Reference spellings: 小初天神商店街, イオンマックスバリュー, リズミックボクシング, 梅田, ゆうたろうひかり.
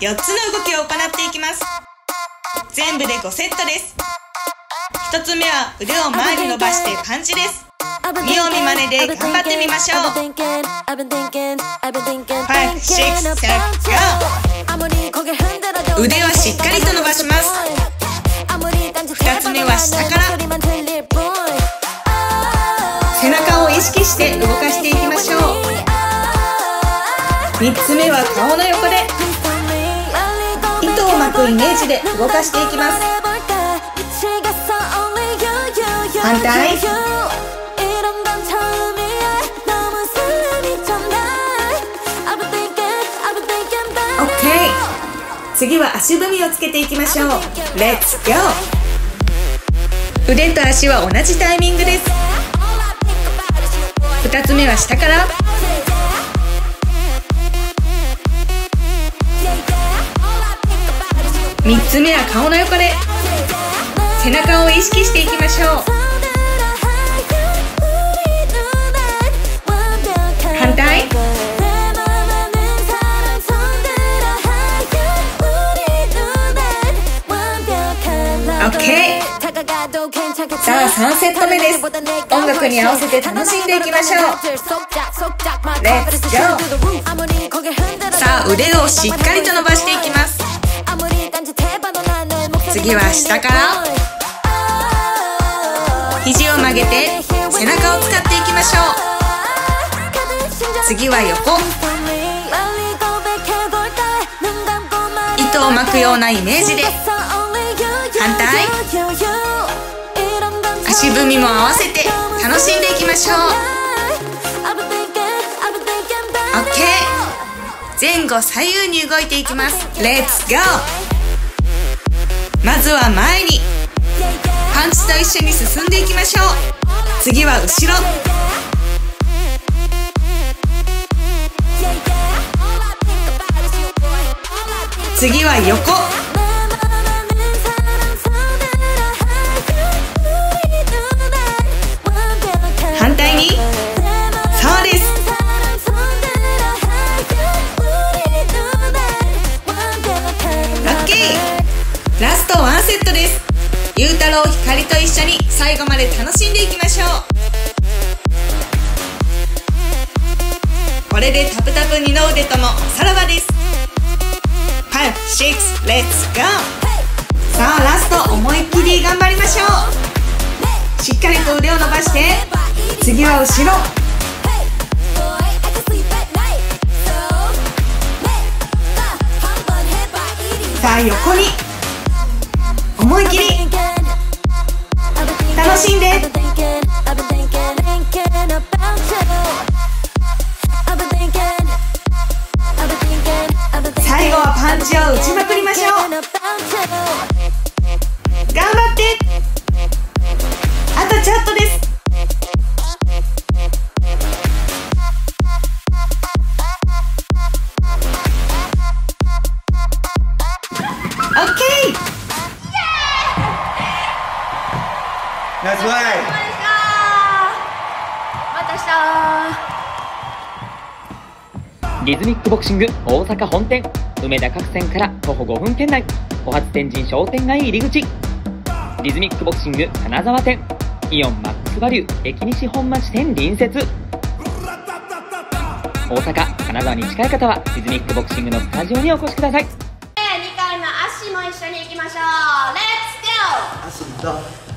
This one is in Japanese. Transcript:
4つの動きを行っていきます。全部で5セットです。1つ目は腕を前に伸ばしてパンチです。見よう見まねで頑張ってみましょう。5、6、7、GO。腕をしっかりと伸ばします。2つ目は下から背中を意識して動かしていきましょう。3つ目は顔の横で糸を巻くイメージで動かしていきます。反対。OK。 次は足踏みをつけていきましょう。レッツゴー。腕と足は同じタイミングです。2つ目は下から。3つ目は顔の横で背中を意識していきましょう。反対。OK。 さあ3セット目です。音楽に合わせて楽しんでいきましょう。レッツゴー。さあ腕をしっかりと伸ばしていきます。次は下から。肘を曲げて背中を使っていきましょう。次は横。糸を巻くようなイメージで。反対。足踏みも合わせて楽しんでいきましょう。 OK。 前後左右に動いていきます。レッツゴー。まずは前に。パンチと一緒に進んでいきましょう。次は後ろ。次は横。反対に。そうです。ラッキー。ラスト1セットです。ゆうたろうひかりと一緒に最後まで楽しんでいきましょう。これでタプタプ二の腕ともさらばです。5、6、レッツゴー。さあラスト思いっきり頑張りましょう。しっかりと腕を伸ばして。次は後ろ。さあ横に思い切り楽しんで。最後はパンチを打ちまくりましょう。頑張って。あとちょっとです。That's right. また明日。リズミックボクシング大阪本店、梅田各線から徒歩5分圏内、小初天神商店街入り口。リズミックボクシング金沢店、イオンマックスバリュー駅西本町店隣接。大阪金沢に近い方はリズミックボクシングのスタジオにお越しください。2回の足も一緒に行きましょう。レッツゴー。足と